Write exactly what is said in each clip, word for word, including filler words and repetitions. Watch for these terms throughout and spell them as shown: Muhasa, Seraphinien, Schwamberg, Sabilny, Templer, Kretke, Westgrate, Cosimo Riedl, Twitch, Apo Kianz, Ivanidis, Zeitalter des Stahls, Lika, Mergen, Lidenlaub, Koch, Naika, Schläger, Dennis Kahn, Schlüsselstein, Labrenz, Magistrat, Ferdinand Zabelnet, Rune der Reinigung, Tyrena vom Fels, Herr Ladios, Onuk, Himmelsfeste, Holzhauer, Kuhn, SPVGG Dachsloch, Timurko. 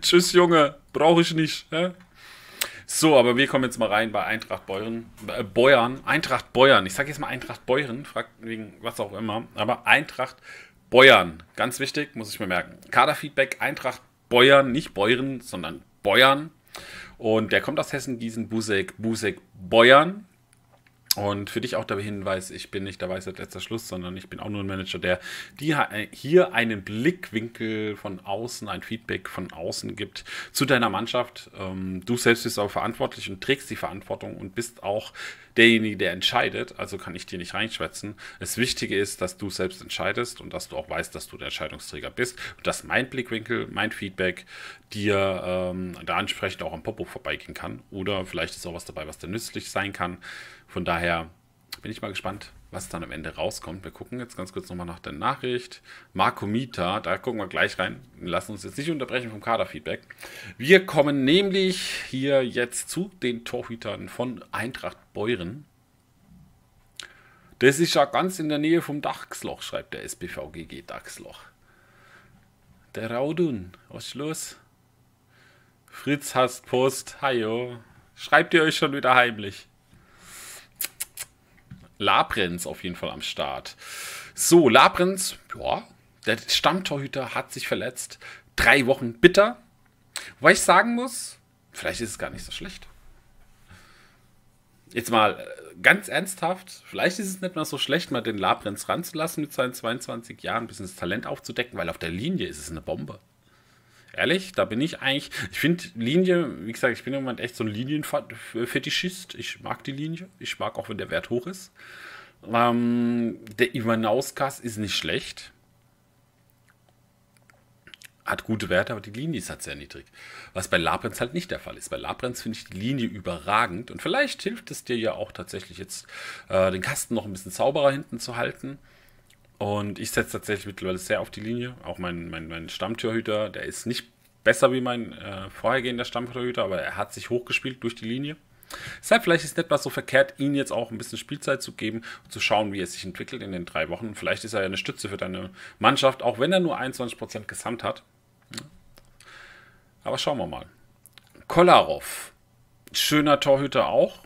Tschüss, Junge. Brauche ich nicht. Hä? So, aber wir kommen jetzt mal rein bei Eintracht Beuern. Äh, Beuern. Eintracht Beuern. Ich sage jetzt mal Eintracht Beuern. Fragt wegen was auch immer. Aber Eintracht Beuern. Ganz wichtig, muss ich mir merken. Kaderfeedback, Eintracht Beuern. Nicht Beuren, sondern Beuern. Und der kommt aus Hessen, Gießen, Busek, Busek, Beuern. Und für dich auch der Hinweis, ich bin nicht der Weisheit letzter Schluss, sondern ich bin auch nur ein Manager, der die hier einen Blickwinkel von außen, ein Feedback von außen gibt zu deiner Mannschaft. Du selbst bist aber verantwortlich und trägst die Verantwortung und bist auch derjenige, der entscheidet. Also kann ich dir nicht reinschwätzen. Das Wichtige ist, dass du selbst entscheidest und dass du auch weißt, dass du der Entscheidungsträger bist. Und dass mein Blickwinkel, mein Feedback dir ähm, da entsprechend auch am Pop-up vorbeigehen kann. Oder vielleicht ist auch was dabei, was dir nützlich sein kann. Von daher bin ich mal gespannt, was dann am Ende rauskommt. Wir gucken jetzt ganz kurz nochmal nach der Nachricht. Marco Mieter, da gucken wir gleich rein. Wir lassen uns jetzt nicht unterbrechen vom Kaderfeedback. Wir kommen nämlich hier jetzt zu den Torhütern von Eintracht Beuern. Das ist ja ganz in der Nähe vom Dachsloch, schreibt der S P V G G Dachsloch. Der Raudun, was ist los? Fritz hasst Post, hajo. Schreibt ihr euch schon wieder heimlich? Labrenz auf jeden Fall am Start. So, Labrenz, ja, der Stammtorhüter hat sich verletzt. Drei Wochen bitter. Wobei ich sagen muss, vielleicht ist es gar nicht so schlecht. Jetzt mal ganz ernsthaft, vielleicht ist es nicht mal so schlecht, mal den Labrenz ranzulassen mit seinen zweiundzwanzig Jahren, ein bisschen das Talent aufzudecken, weil auf der Linie ist es eine Bombe. Ehrlich, da bin ich eigentlich, ich finde Linie, wie gesagt, ich bin im Moment echt so ein Linienfetischist. Ich mag die Linie, ich mag auch, wenn der Wert hoch ist. Ähm, der Ivanauskas ist nicht schlecht. Hat gute Werte, aber die Linie ist halt sehr niedrig. Was bei Labrenz halt nicht der Fall ist. Bei Labrenz finde ich die Linie überragend. Und vielleicht hilft es dir ja auch tatsächlich jetzt, äh, den Kasten noch ein bisschen sauberer hinten zu halten. Und ich setze tatsächlich mittlerweile sehr auf die Linie. Auch mein, mein, mein Stammtorhüter, der ist nicht besser wie mein äh, vorhergehender Stammtorhüter, aber er hat sich hochgespielt durch die Linie. Deshalb vielleicht ist es nicht mal so verkehrt, ihm jetzt auch ein bisschen Spielzeit zu geben und zu schauen, wie er sich entwickelt in den drei Wochen. Vielleicht ist er ja eine Stütze für deine Mannschaft, auch wenn er nur einundzwanzig Prozent gesamt hat. Aber schauen wir mal. Kolarov, schöner Torhüter auch.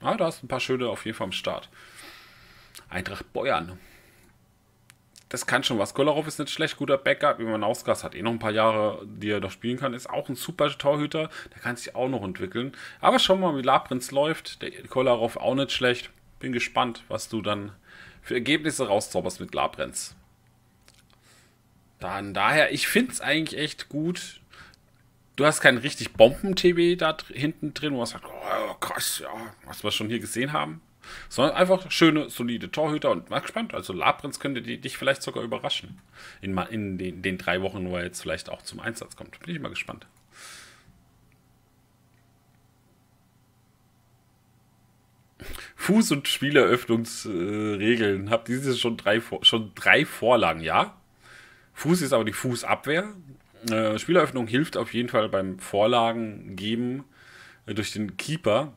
Ah, da hast du ein paar schöne auf jeden Fall am Start. Eintracht Beuern. Das kann schon was. Kolarov ist nicht schlecht, guter Backup. Ivanauskas hat eh noch ein paar Jahre, die er noch spielen kann. Ist auch ein super Torhüter. Der kann sich auch noch entwickeln. Aber schauen wir mal, wie Labrenz läuft. Der Kolarov auch nicht schlecht. Bin gespannt, was du dann für Ergebnisse rauszauberst mit Labrenz. Dann daher, ich finde es eigentlich echt gut. Du hast keinen richtig Bomben-T B da hinten drin, wo man sagt, oh krass, ja, was wir schon hier gesehen haben. Sondern einfach schöne, solide Torhüter und mal gespannt. Also Labrenz könnte die, dich vielleicht sogar überraschen. In, in den, den drei Wochen, wo er jetzt vielleicht auch zum Einsatz kommt. Bin ich mal gespannt. Fuß- und Spieleröffnungsregeln. Äh, Habt diese schon drei, schon drei Vorlagen, ja? Fuß ist aber die Fußabwehr. Äh, Spieleröffnung hilft auf jeden Fall beim Vorlagen geben äh, durch den Keeper.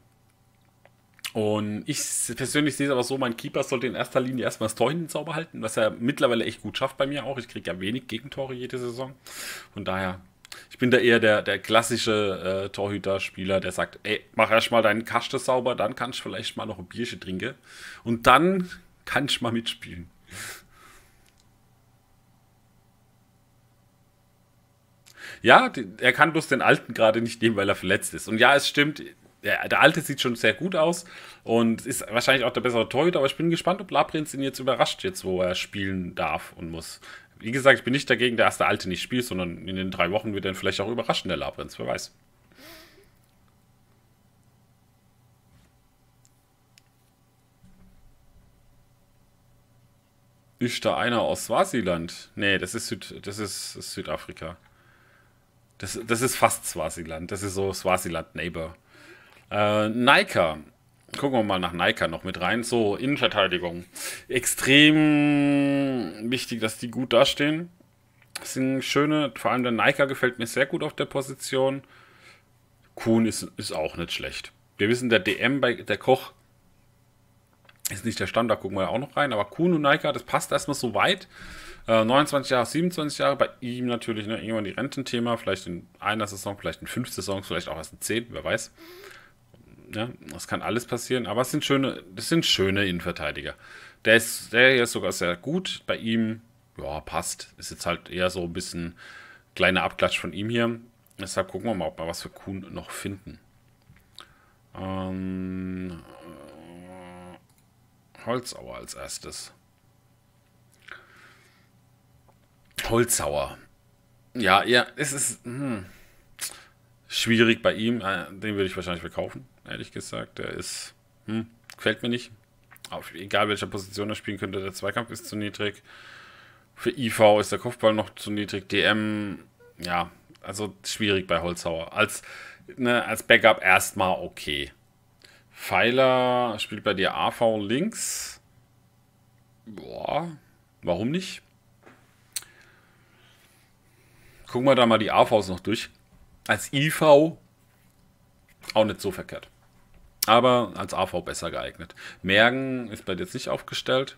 Und ich persönlich sehe es aber so, mein Keeper sollte in erster Linie erstmal das Tor hinten sauber halten, was er mittlerweile echt gut schafft bei mir auch. Ich kriege ja wenig Gegentore jede Saison. Von daher, ich bin da eher der, der klassische äh, Torhüter-Spieler, der sagt, ey, mach erstmal deinen Kasten sauber, dann kannst du vielleicht mal noch ein Bierchen trinken und dann kannst du mal mitspielen. Ja, die, er kann bloß den Alten gerade nicht nehmen, weil er verletzt ist. Und ja, es stimmt, Der, der Alte sieht schon sehr gut aus und ist wahrscheinlich auch der bessere Torhüter, aber ich bin gespannt, ob Labrenz ihn jetzt überrascht, jetzt wo er spielen darf und muss. Wie gesagt, ich bin nicht dagegen, dass der Alte nicht spielt, sondern in den drei Wochen wird er vielleicht auch überraschen, der Labrenz, wer weiß. Ist da einer aus Swasiland? Nee, das ist, Süd, das ist, das ist Südafrika. Das, das ist fast Swasiland, das ist so Swasiland-Neighbor. Äh, Naika. Gucken wir mal nach Naika noch mit rein. So, Innenverteidigung. Extrem wichtig, dass die gut dastehen. Das sind schöne, vor allem der Naika gefällt mir sehr gut auf der Position. Kuhn ist, ist auch nicht schlecht. Wir wissen, der D M bei der Koch Ist nicht der Stamm, da gucken wir auch noch rein. Aber Kuhn und Naika, das passt erstmal so weit. Äh, neunundzwanzig Jahre, siebenundzwanzig Jahre. Bei ihm natürlich ne, irgendwann die Rententhema. Vielleicht in einer Saison, vielleicht in fünf Saisons, vielleicht auch erst in zehn, wer weiß. Ja, das kann alles passieren. Aber es sind schöne, das sind schöne Innenverteidiger. Der, ist, der hier ist sogar sehr gut. Bei ihm, ja, passt. Ist jetzt halt eher so ein bisschen kleiner Abklatsch von ihm hier. Deshalb gucken wir mal, ob wir was für Kuhn noch finden. Ähm... Holzhauer als erstes. Holzhauer. Ja, ja, es ist hm, schwierig bei ihm. Den würde ich wahrscheinlich verkaufen, ehrlich gesagt. Der ist, hm, gefällt mir nicht. Auf egal welcher Position er spielen könnte, der Zweikampf ist zu niedrig. Für I V ist der Kopfball noch zu niedrig. D M, ja, also schwierig bei Holzhauer. Als, ne, als Backup erstmal okay. Pfeiler spielt bei dir A V links. Boah, warum nicht? Gucken wir da mal die A Vs noch durch. Als I V auch nicht so verkehrt. Aber als A V besser geeignet. Mergen ist bei dir jetzt nicht aufgestellt.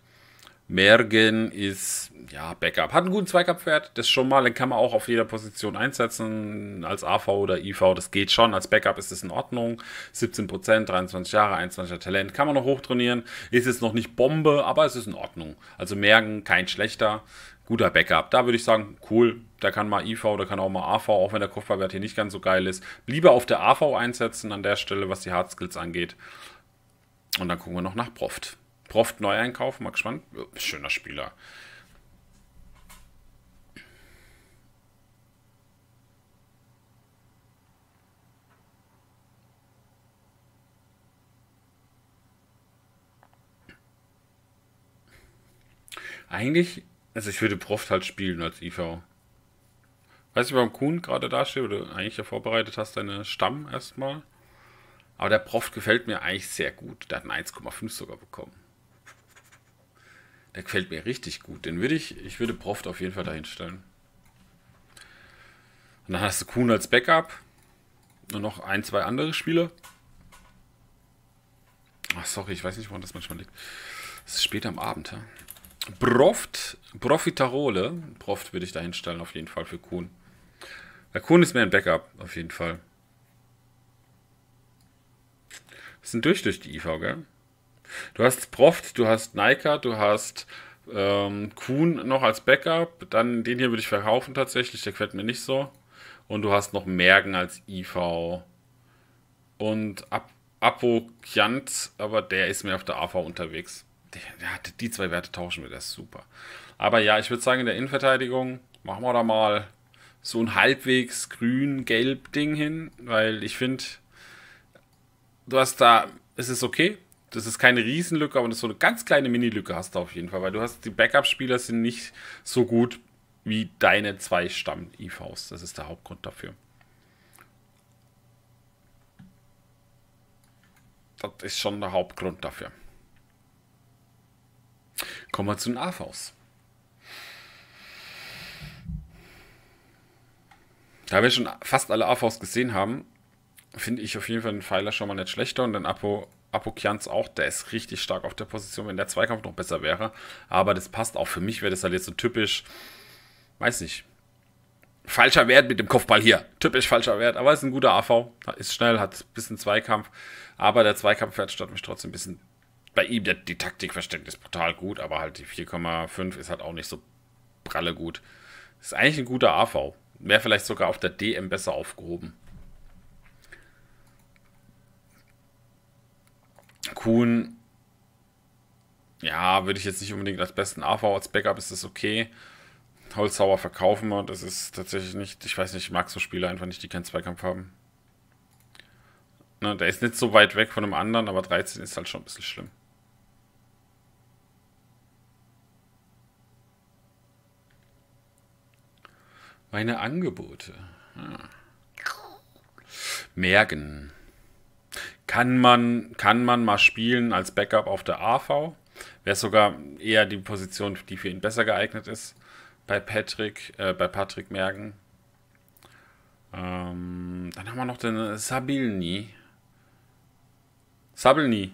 Mergen ist, ja, Backup. Hat einen guten Zweikampfwert, das schon mal. Den kann man auch auf jeder Position einsetzen, als A V oder I V, das geht schon. Als Backup ist es in Ordnung. siebzehn Prozent, dreiundzwanzig Jahre, einundzwanziger Talent. Kann man noch hochtrainieren. Ist jetzt noch nicht Bombe, aber es ist in Ordnung. Also Mergen, kein schlechter, guter Backup. Da würde ich sagen, cool, da kann mal I V, da kann auch mal A V, auch wenn der Kopfballwert hier nicht ganz so geil ist. Lieber auf der A V einsetzen an der Stelle, was die Hardskills angeht. Und dann gucken wir noch nach Proft. Proft Neueinkauf, mal gespannt. Schöner Spieler. Eigentlich, also ich würde Proft halt spielen als I V. Weiß ich, warum Kuhn gerade da steht oder eigentlich ja vorbereitet hast, deine Stamm erstmal. Aber der Proft gefällt mir eigentlich sehr gut. Der hat einen eins Komma fünf sogar bekommen. Der gefällt mir richtig gut. Den würde ich, ich würde Proft auf jeden Fall dahin stellen. Und dann hast du Kuhn als Backup. Und noch ein, zwei andere Spiele. Ach, sorry, ich weiß nicht, woran das manchmal liegt. Es ist spät am Abend, ja. Proft, Profitarole. Proft würde ich dahin stellen, auf jeden Fall für Kuhn. Der Kuhn ist mehr ein Backup, auf jeden Fall. Das sind durch, durch die I V, gell? Du hast Proft, du hast Naika, du hast ähm, Kuhn noch als Backup. Dann den hier würde ich verkaufen tatsächlich, der gefällt mir nicht so. Und du hast noch Mergen als I V. Und Ap Apo Kianz, aber der ist mehr auf der A V unterwegs. Der, der hatte die zwei Werte tauschen wir, das ist super. Aber ja, ich würde sagen, in der Innenverteidigung machen wir da mal so ein halbwegs grün-gelb Ding hin. Weil ich finde, du hast da, es ist okay. Das ist keine Riesenlücke, aber das ist so eine ganz kleine Mini-Lücke hast du auf jeden Fall, weil du hast, die Backup-Spieler sind nicht so gut wie deine zwei Stamm-I Vs. Das ist der Hauptgrund dafür. Das ist schon der Hauptgrund dafür. Kommen wir zu den A Vs. Da wir schon fast alle A Vs gesehen haben, finde ich auf jeden Fall den Pfeiler schon mal nicht schlechter und den Apo Apo Kianz auch, der ist richtig stark auf der Position, wenn der Zweikampf noch besser wäre. Aber das passt auch. Für mich wäre das halt jetzt so typisch, weiß nicht, falscher Wert mit dem Kopfball hier. Typisch falscher Wert, aber ist ein guter A V. Ist schnell, hat ein bisschen Zweikampf. Aber der Zweikampfwert stört mich trotzdem ein bisschen. Bei ihm, der, die Taktik versteckt ist brutal gut, aber halt die vier Komma fünf ist halt auch nicht so pralle gut. Ist eigentlich ein guter A V. Wäre vielleicht sogar auf der D M besser aufgehoben. Kuhn, ja, würde ich jetzt nicht unbedingt als besten A V, als Backup ist das okay. Holzhauer verkaufen wir, das ist tatsächlich nicht, ich weiß nicht, ich mag so Spieler einfach nicht, die keinen Zweikampf haben. Ne, der ist nicht so weit weg von einem anderen, aber dreizehn ist halt schon ein bisschen schlimm. Meine Angebote. Ja. Mergen. Kann man, kann man mal spielen als Backup auf der A V. Wäre sogar eher die Position, die für ihn besser geeignet ist. Bei Patrick, äh, bei Patrick Mergen. Ähm, dann haben wir noch den Sabilny. Sabilny.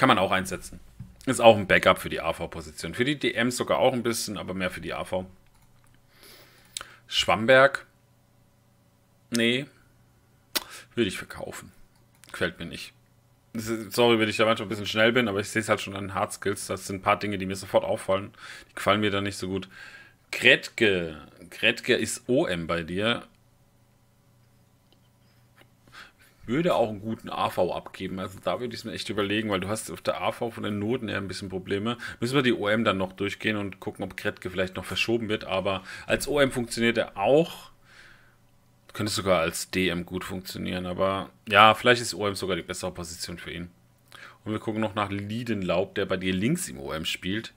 Kann man auch einsetzen. Ist auch ein Backup für die A V-Position. Für die D M sogar auch ein bisschen, aber mehr für die A V. Schwamberg. Nee. Würde ich verkaufen. Gefällt mir nicht. Sorry, wenn ich da manchmal ein bisschen schnell bin, aber ich sehe es halt schon an Hard Skills. Das sind ein paar Dinge, die mir sofort auffallen. Die gefallen mir da nicht so gut. Kretke. Kretke ist O M bei dir. Würde auch einen guten A V abgeben. Also da würde ich es mir echt überlegen, weil du hast auf der A V von den Noten her ein bisschen Probleme. Müssen wir die O M dann noch durchgehen und gucken, ob Kretke vielleicht noch verschoben wird. Aber als O M funktioniert er auch. Könnte sogar als D M gut funktionieren. Aber ja, vielleicht ist O M sogar die bessere Position für ihn. Und wir gucken noch nach Lidenlaub, der bei dir links im O M spielt.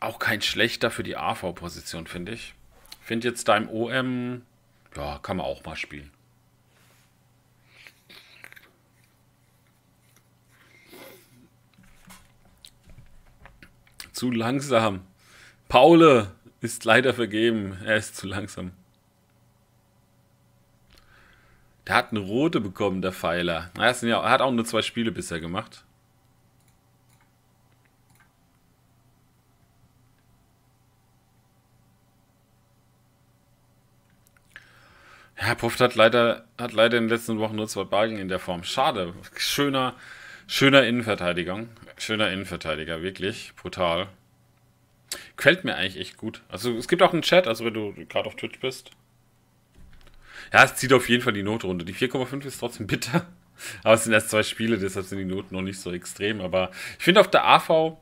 Auch kein schlechter für die A V-Position, finde ich. Finde jetzt da im O M, ja, kann man auch mal spielen. Zu langsam. Paule ist leider vergeben. Er ist zu langsam. Der hat eine rote bekommen, der Pfeiler. Er hat auch nur zwei Spiele bisher gemacht. Ja, Proft hat leider, hat leider in den letzten Wochen nur zwei Bargen in der Form. Schade. Schöner... Schöner Innenverteidigung, schöner Innenverteidiger, wirklich brutal. Gefällt mir eigentlich echt gut. Also es gibt auch einen Chat, also wenn du gerade auf Twitch bist. Ja, es zieht auf jeden Fall die Notrunde. Die vier Komma fünf ist trotzdem bitter, aber es sind erst zwei Spiele, deshalb sind die Noten noch nicht so extrem. Aber ich finde auf der A V,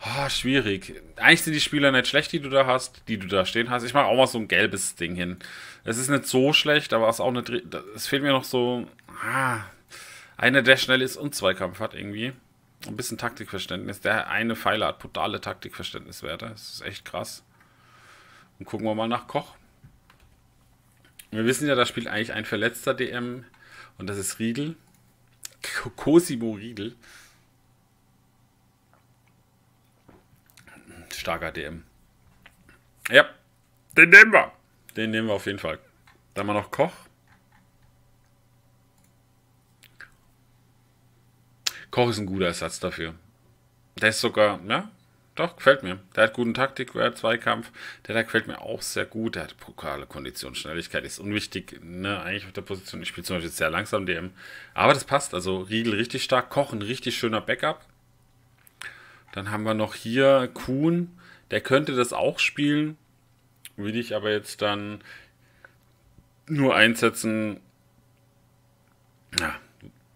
oh, schwierig. Eigentlich sind die Spieler nicht schlecht, die du da hast, die du da stehen hast. Ich mache auch mal so ein gelbes Ding hin. Es ist nicht so schlecht, aber es ist auch nicht, es fehlt mir noch so... Ah, einer, der schnell ist und Zweikampf hat irgendwie. Ein bisschen Taktikverständnis. Der eine Pfeiler hat brutale Taktikverständniswerte. Das ist echt krass. Und gucken wir mal nach Koch. Wir wissen ja, da spielt eigentlich ein verletzter D M. Und das ist Riedl. Cosimo Riedl. Starker D M. Ja, den nehmen wir. Den nehmen wir auf jeden Fall. Dann haben wir noch Koch. Koch ist ein guter Ersatz dafür. Der ist sogar, ja, doch, gefällt mir. Der hat guten Taktikwert, Zweikampf. Der da gefällt mir auch sehr gut. Der hat pokale Kondition, Schnelligkeit ist unwichtig. Ne, eigentlich auf der Position, ich spiele zum Beispiel sehr langsam D M. Aber das passt, also Riedl richtig stark. Koch ein richtig schöner Backup. Dann haben wir noch hier Kuhn. Der könnte das auch spielen. Würde ich aber jetzt dann nur einsetzen. Ja.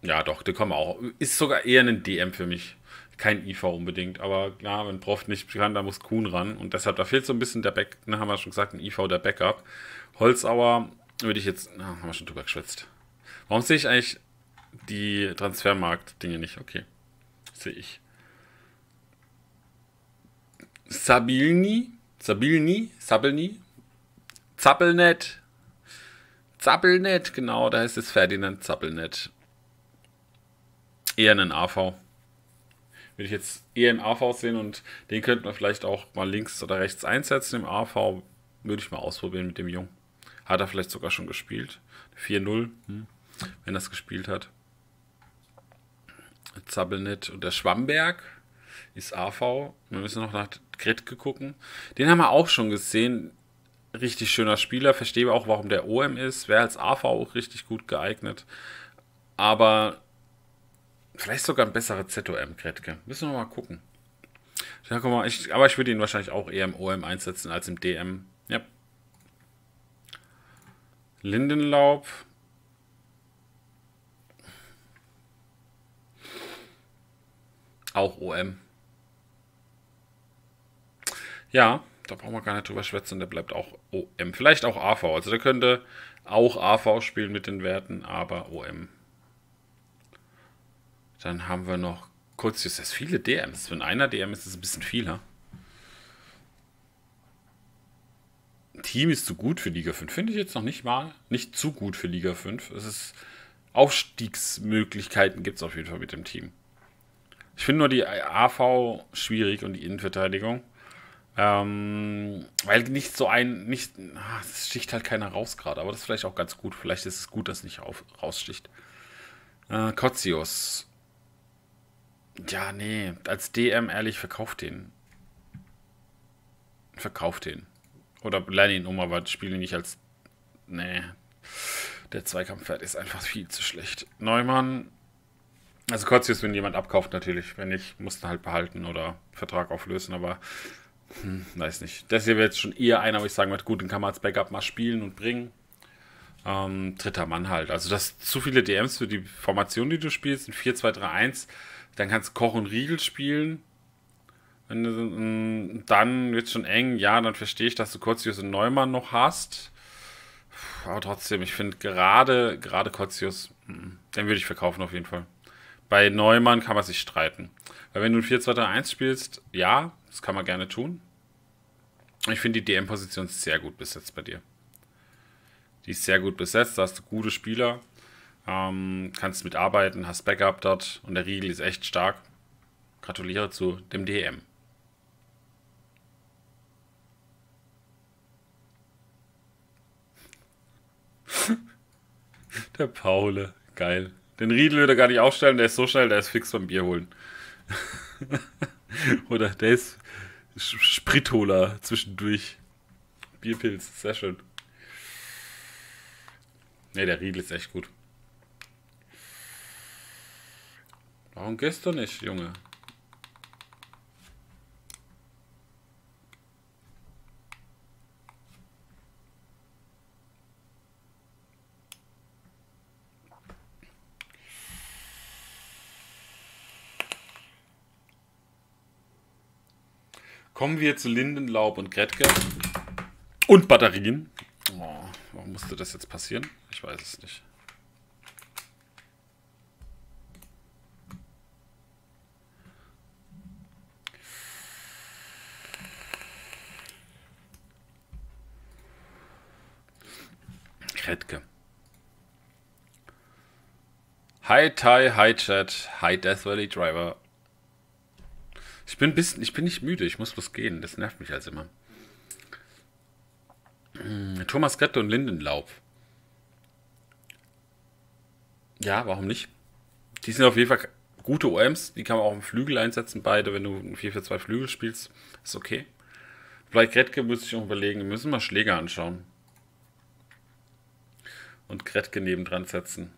Ja, doch, der kommt auch. Ist sogar eher ein D M für mich. Kein I V unbedingt, aber klar, wenn Proft nicht kann, da muss Kuhn ran. Und deshalb, da fehlt so ein bisschen der Back, ne, haben wir schon gesagt, ein I V, der Backup. Holzhauer würde ich jetzt, na, haben wir schon drüber geschwitzt. Warum sehe ich eigentlich die Transfermarkt-Dinge nicht? Okay, sehe ich. Sabilny, Sabilny, Sabilny, Zabelnet, Zabelnet, genau, da heißt es Ferdinand Zabelnet. Eher einen A V. Würde ich jetzt eher im A V sehen und den könnten wir vielleicht auch mal links oder rechts einsetzen. Im A V würde ich mal ausprobieren mit dem Jungen. Hat er vielleicht sogar schon gespielt. vier null, hm, wenn er es gespielt hat. Zabelnet und der Schwamberg ist A V. Wir müssen noch nach Kretke gucken. Den haben wir auch schon gesehen. Richtig schöner Spieler. Verstehe auch, warum der O M ist. Wäre als A V auch richtig gut geeignet. Aber... vielleicht sogar ein besserer Z O M, Kretke. Müssen wir mal gucken. Ja, guck mal, ich, aber ich würde ihn wahrscheinlich auch eher im O M einsetzen als im D M. Ja. Lidenlaub. Auch O M. Ja, da brauchen wir gar nicht drüber schwätzen. Der bleibt auch O M. Vielleicht auch A V. Also der könnte auch A V spielen mit den Werten, aber O M. Dann haben wir noch Kurzius. Das ist viele D Ms. Wenn einer D M ist, ist es ein bisschen vieler. Team ist zu gut für Liga fünf. Finde ich jetzt noch nicht mal. Nicht zu gut für Liga fünf. Es ist Aufstiegsmöglichkeiten gibt es auf jeden Fall mit dem Team. Ich finde nur die A V schwierig und die Innenverteidigung. Ähm, weil nicht so ein... nicht, ach, es sticht halt keiner raus gerade. Aber das ist vielleicht auch ganz gut. Vielleicht ist es gut, dass nicht raussticht. Äh, Kurzius. Ja, nee. Als D M, ehrlich, verkauft den. Verkauft den. Oder lerne ihn um, aber spiele nicht als... Nee. Der Zweikampfwert ist einfach viel zu schlecht. Neumann. Also Kurzius, wenn jemand abkauft, natürlich. Wenn nicht, musst du halt behalten oder Vertrag auflösen, aber... Hm, weiß nicht. Das hier wäre jetzt schon eher einer, wo ich sagen würde, gut, den kann man als Backup mal spielen und bringen. Ähm, dritter Mann halt. Also das zu viele D Ms für die Formation, die du spielst. In vier zwei drei eins. Dann kannst du Koch und Riedl spielen. Wenn, dann wird es schon eng. Ja, dann verstehe ich, dass du Kurzius und Neumann noch hast. Aber trotzdem, ich finde gerade gerade Kurzius, den würde ich verkaufen auf jeden Fall. Bei Neumann kann man sich streiten. Weil wenn du ein vier zwei drei eins spielst, ja, das kann man gerne tun. Ich finde die D M-Position sehr gut besetzt bei dir. Die ist sehr gut besetzt, da hast du gute Spieler, ähm, kannst mitarbeiten, hast Backup dort und der Riedl ist echt stark. Gratuliere zu dem D M. Der Paule, geil. Den Riedl würde er gar nicht aufstellen, der ist so schnell, der ist fix beim Bier holen. Oder der ist Spritholer zwischendurch. Bierpilz, sehr schön. Ne, der Riedl ist echt gut. Warum gehst du nicht, Junge? Kommen wir zu Lidenlaub und Kretke. Und Batterien. Oh, warum musste das jetzt passieren? Ich weiß es nicht. Kretke. Hi Thai, hi Chat, hi Death Valley Driver. Ich bin, bisschen, ich bin nicht müde, ich muss bloß gehen, das nervt mich als immer. Thomas Kretke und Lidenlaub. Ja, warum nicht? Die sind auf jeden Fall gute O Ms, die kann man auch im Flügel einsetzen, beide, wenn du vier vier zwei Flügel spielst, ist okay. Vielleicht Kretke müsste ich auch überlegen, wir müssen mal Schläger anschauen. Und Kretke nebendran setzen.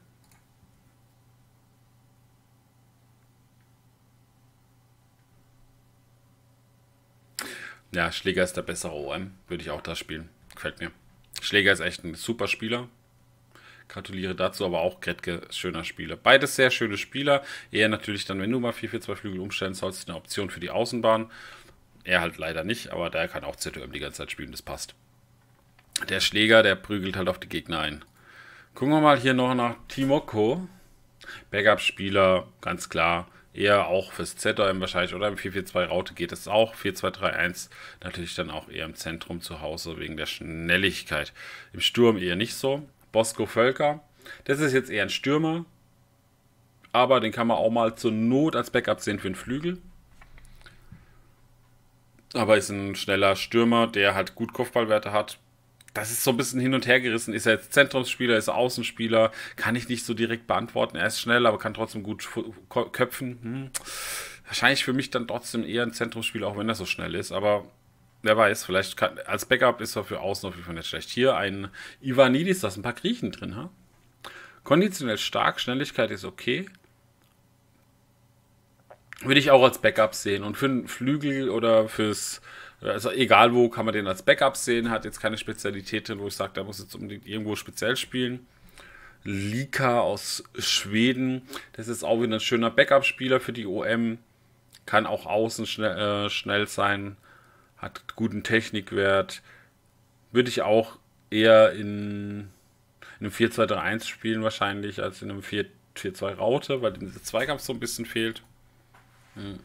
Ja, Schläger ist der bessere O M. Würde ich auch da spielen. Gefällt mir. Schläger ist echt ein super Spieler. Gratuliere dazu, aber auch Kretke, schöner Spieler. Beides sehr schöne Spieler. Eher natürlich dann, wenn du mal vier vier zwei Flügel umstellen sollst, eine Option für die Außenbahn. Er halt leider nicht, aber der kann auch Z D M die ganze Zeit spielen, das passt. Der Schläger, der prügelt halt auf die Gegner ein. Gucken wir mal hier noch nach Timurko. Backup-Spieler, ganz klar. Eher auch fürs Z D M wahrscheinlich oder im vier vier zwei-Raute geht es auch. vier zwei drei eins natürlich dann auch eher im Zentrum zu Hause wegen der Schnelligkeit. Im Sturm eher nicht so. Bosco Völker, das ist jetzt eher ein Stürmer. Aber den kann man auch mal zur Not als Backup sehen für den Flügel. Aber ist ein schneller Stürmer, der halt gut Kopfballwerte hat. Das ist so ein bisschen hin und her gerissen. Ist er jetzt Zentrumsspieler, ist er Außenspieler? Kann ich nicht so direkt beantworten. Er ist schnell, aber kann trotzdem gut köpfen. Hm. Wahrscheinlich für mich dann trotzdem eher ein Zentrumsspieler, auch wenn er so schnell ist. Aber wer weiß, vielleicht kann, als Backup ist er für Außen auf jeden Fall nicht schlecht. Hier ein Ivanidis, da sind ein paar Griechen drin. Ha? Konditionell stark, Schnelligkeit ist okay. Würde ich auch als Backup sehen. Und für einen Flügel oder fürs... Also egal wo, kann man den als Backup sehen, hat jetzt keine Spezialität drin, wo ich sage, der muss jetzt unbedingt irgendwo speziell spielen. Lika aus Schweden, das ist auch wieder ein schöner Backup-Spieler für die O M, kann auch außen schnell, äh, schnell sein, hat guten Technikwert, würde ich auch eher in, in einem vier zwei drei eins spielen wahrscheinlich, als in einem vier vier zwei-Raute, weil dieser Zweikampf so ein bisschen fehlt. Hm.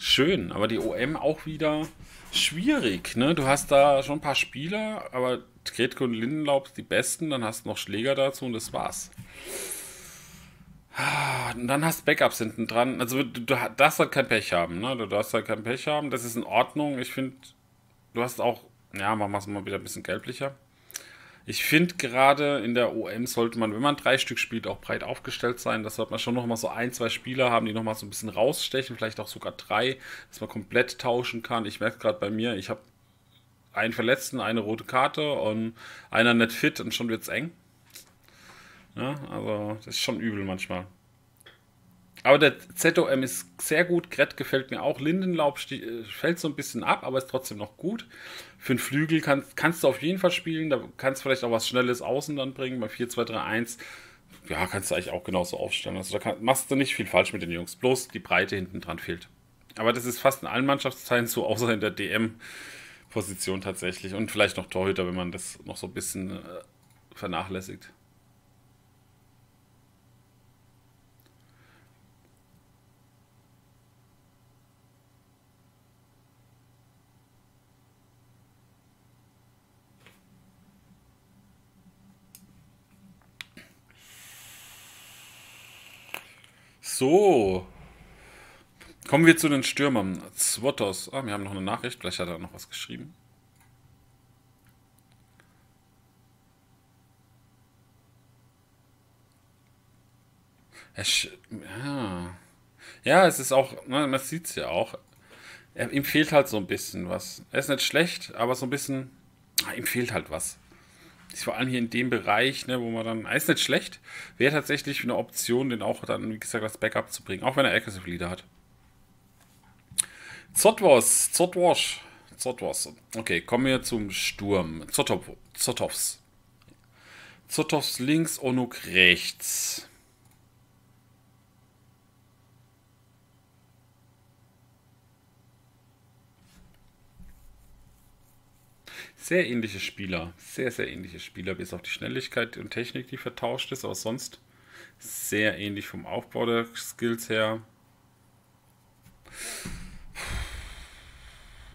Schön, aber die O M auch wieder schwierig, ne? Du hast da schon ein paar Spieler, aber Kretke und Lidenlaub die besten, dann hast du noch Schläger dazu und das war's. Und dann hast du Backups hinten dran. Also du darfst halt kein Pech haben, ne? Du darfst halt kein Pech haben, das ist in Ordnung. Ich finde, du hast auch, ja, machen wir es mal wieder ein bisschen gelblicher. Ich finde gerade in der O M sollte man, wenn man drei Stück spielt, auch breit aufgestellt sein. Das sollte man schon nochmal so ein, zwei Spieler haben, die nochmal so ein bisschen rausstechen, vielleicht auch sogar drei, dass man komplett tauschen kann. Ich merke gerade bei mir, ich habe einen Verletzten, eine rote Karte und einer nicht fit und schon wird es eng. Ja, also das ist schon übel manchmal. Aber der Z O M ist sehr gut, Kretke gefällt mir auch, Lidenlaub fällt so ein bisschen ab, aber ist trotzdem noch gut. Für einen Flügel kann, kannst du auf jeden Fall spielen, da kannst du vielleicht auch was Schnelles außen dann bringen, bei vier zwei drei eins, ja, kannst du eigentlich auch genauso aufstellen. Also da kann, machst du nicht viel falsch mit den Jungs, bloß die Breite hinten dran fehlt. Aber das ist fast in allen Mannschaftsteilen so, außer in der D M-Position tatsächlich und vielleicht noch Torhüter, wenn man das noch so ein bisschen äh, vernachlässigt. So, kommen wir zu den Stürmern. Zotov. Ah, wir haben noch eine Nachricht. Vielleicht hat er noch was geschrieben. Ja, ja, es ist auch, man sieht es ja auch. Er, ihm fehlt halt so ein bisschen was. Er ist nicht schlecht, aber so ein bisschen, ah, ihm fehlt halt was. Ist vor allem hier in dem Bereich, ne, wo man dann, ah, ist nicht schlecht, wäre tatsächlich eine Option, den auch dann, wie gesagt, als Backup zu bringen, auch wenn er Aggressive Leader hat. Zotov, Zotov, Zotov. Okay, kommen wir zum Sturm. Zotov, Zotovs. Zotovs links, Onuk rechts. Sehr ähnliche Spieler, sehr, sehr ähnliche Spieler, bis auf die Schnelligkeit und Technik, die vertauscht ist, aber sonst sehr ähnlich vom Aufbau der Skills her.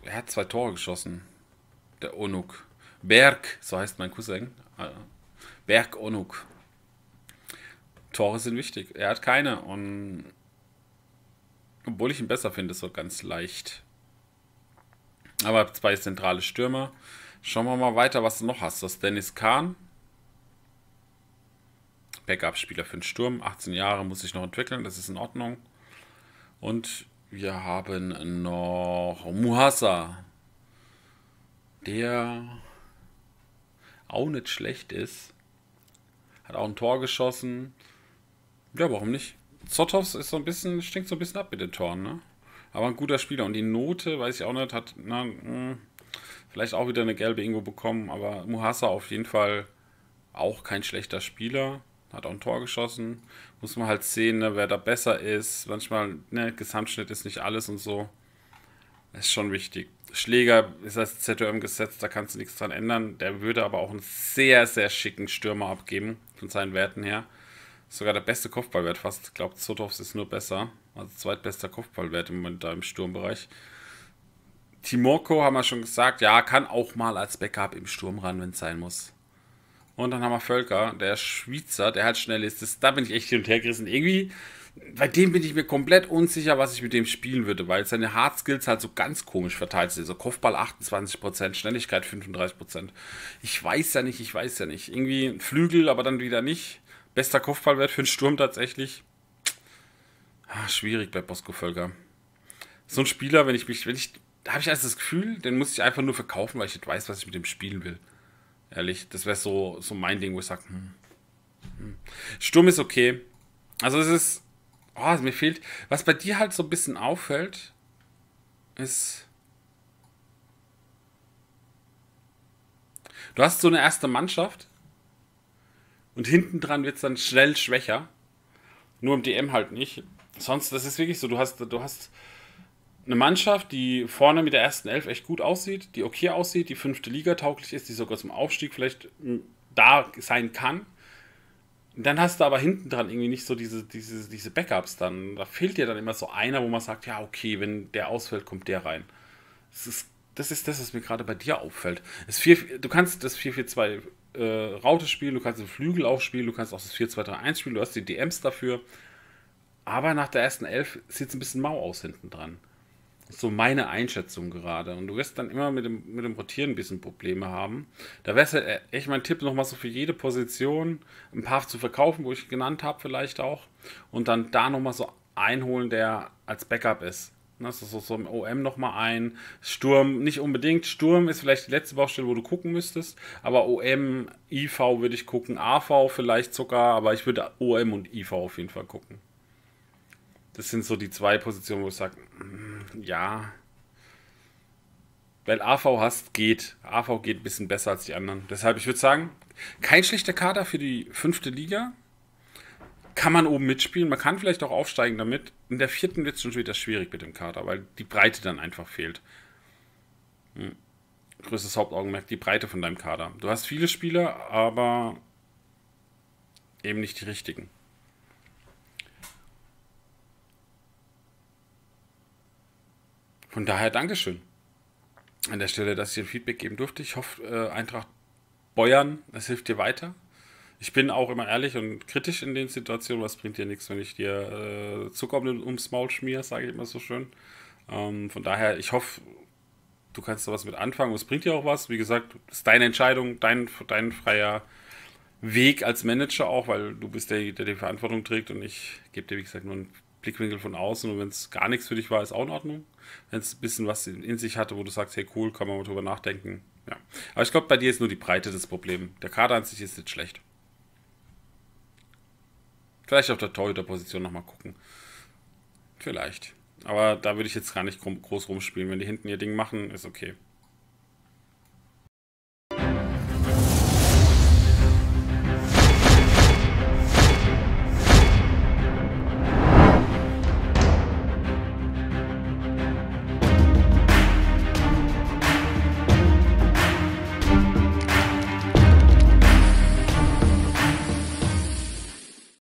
Er hat zwei Tore geschossen, der Onuk. Berg, so heißt mein Cousin. Berg Onuk. Tore sind wichtig, er hat keine und obwohl ich ihn besser finde, so ganz leicht. Aber zwei zentrale Stürmer. Schauen wir mal weiter, was du noch hast. Das ist Dennis Kahn. Backup-Spieler für den Sturm. achtzehn Jahre, muss sich noch entwickeln. Das ist in Ordnung. Und wir haben noch Muhasa. Der auch nicht schlecht ist. Hat auch ein Tor geschossen. Ja, warum nicht? Zotov ist so ein bisschen, stinkt so ein bisschen ab mit den Toren, ne? Aber ein guter Spieler. Und die Note, weiß ich auch nicht, hat... Na, mh, vielleicht auch wieder eine gelbe irgendwo bekommen, aber Muhasa auf jeden Fall auch kein schlechter Spieler. Hat auch ein Tor geschossen. Muss man halt sehen, ne, wer da besser ist. Manchmal, ne, Gesamtschnitt ist nicht alles und so. Das ist schon wichtig. Schläger ist als Z O M gesetzt, da kannst du nichts dran ändern. Der würde aber auch einen sehr, sehr schicken Stürmer abgeben, von seinen Werten her. Ist sogar der beste Kopfballwert fast. Ich glaube, Zotovs ist nur besser. Also zweitbester Kopfballwert im Moment da im Sturmbereich. Timurko haben wir schon gesagt, ja, kann auch mal als Backup im Sturm ran, wenn es sein muss. Und dann haben wir Völker, der Schweizer, der halt schnell ist. Das, da bin ich echt hin und her gerissen. Irgendwie, bei dem bin ich mir komplett unsicher, was ich mit dem spielen würde, weil seine Hard Skills halt so ganz komisch verteilt sind. So Kopfball achtundzwanzig Prozent, Schnelligkeit fünfunddreißig Prozent. Ich weiß ja nicht, ich weiß ja nicht. Irgendwie Flügel, aber dann wieder nicht. Bester Kopfballwert für den Sturm tatsächlich. Ach, schwierig bei Bosco Völker. So ein Spieler, wenn ich mich, wenn ich... Da habe ich also das Gefühl, den muss ich einfach nur verkaufen, weil ich nicht weiß, was ich mit dem spielen will. Ehrlich, das wäre so, so mein Ding, wo ich sage, hm, hm. Sturm ist okay. Also es ist, oh, mir fehlt, was bei dir halt so ein bisschen auffällt, ist, du hast so eine erste Mannschaft und hinten dran wird es dann schnell schwächer. Nur im D M halt nicht. Sonst, das ist wirklich so, du hast, du hast... eine Mannschaft, die vorne mit der ersten Elf echt gut aussieht, die okay aussieht, die fünfte Liga tauglich ist, die sogar zum Aufstieg vielleicht da sein kann. Und dann hast du aber hinten dran irgendwie nicht so diese, diese, diese Backups dann. Da fehlt dir dann immer so einer, wo man sagt, ja okay, wenn der ausfällt, kommt der rein. Das ist das, ist das was mir gerade bei dir auffällt. Das vier, du kannst das vier vier zwei äh, Raute spielen, du kannst den Flügel auch spielen, du kannst auch das vier zwei drei eins spielen, du hast die D Ms dafür. Aber nach der ersten Elf sieht es ein bisschen mau aus hinten dran. Ist so meine Einschätzung gerade. Und du wirst dann immer mit dem, mit dem Rotieren ein bisschen Probleme haben. Da wäre es halt echt mein Tipp, nochmal so für jede Position ein paar zu verkaufen, wo ich genannt habe vielleicht auch. Und dann da nochmal so einholen, der als Backup ist. Das ist so, so im O M nochmal ein. Sturm, nicht unbedingt. Sturm ist vielleicht die letzte Baustelle, wo du gucken müsstest. Aber O M, I V würde ich gucken. A V vielleicht sogar. Aber ich würde O M und I V auf jeden Fall gucken. Das sind so die zwei Positionen, wo ich sage, ja. Weil A V hast, geht. A V geht ein bisschen besser als die anderen. Deshalb, ich würde sagen, kein schlechter Kader für die fünfte Liga. Kann man oben mitspielen, man kann vielleicht auch aufsteigen damit. In der vierten wird es schon wieder schwierig mit dem Kader, weil die Breite dann einfach fehlt. Hm. Größtes Hauptaugenmerk, die Breite von deinem Kader. Du hast viele Spieler, aber eben nicht die richtigen. Von daher Dankeschön an der Stelle, dass ich dir Feedback geben durfte. Ich hoffe, äh, Eintracht Beuern, das hilft dir weiter. Ich bin auch immer ehrlich und kritisch in den Situationen, was bringt dir nichts, wenn ich dir äh, Zucker ums Maul schmier, sage ich immer so schön. Ähm, von daher, ich hoffe, du kannst da was mit anfangen und es bringt dir auch was. Wie gesagt, das ist deine Entscheidung, dein, dein freier Weg als Manager auch, weil du bist der, der die Verantwortung trägt und ich gebe dir, wie gesagt, nur einen Blickwinkel von außen und wenn es gar nichts für dich war, ist auch in Ordnung. Wenn es ein bisschen was in, in sich hatte, wo du sagst, hey cool, kann man mal drüber nachdenken. Ja. Aber ich glaube, bei dir ist nur die Breite das Problem. Der Kader an sich ist nicht schlecht. Vielleicht auf der Torhüterposition nochmal gucken. Vielleicht. Aber da würde ich jetzt gar nicht groß rumspielen. Wenn die hinten ihr Ding machen, ist okay.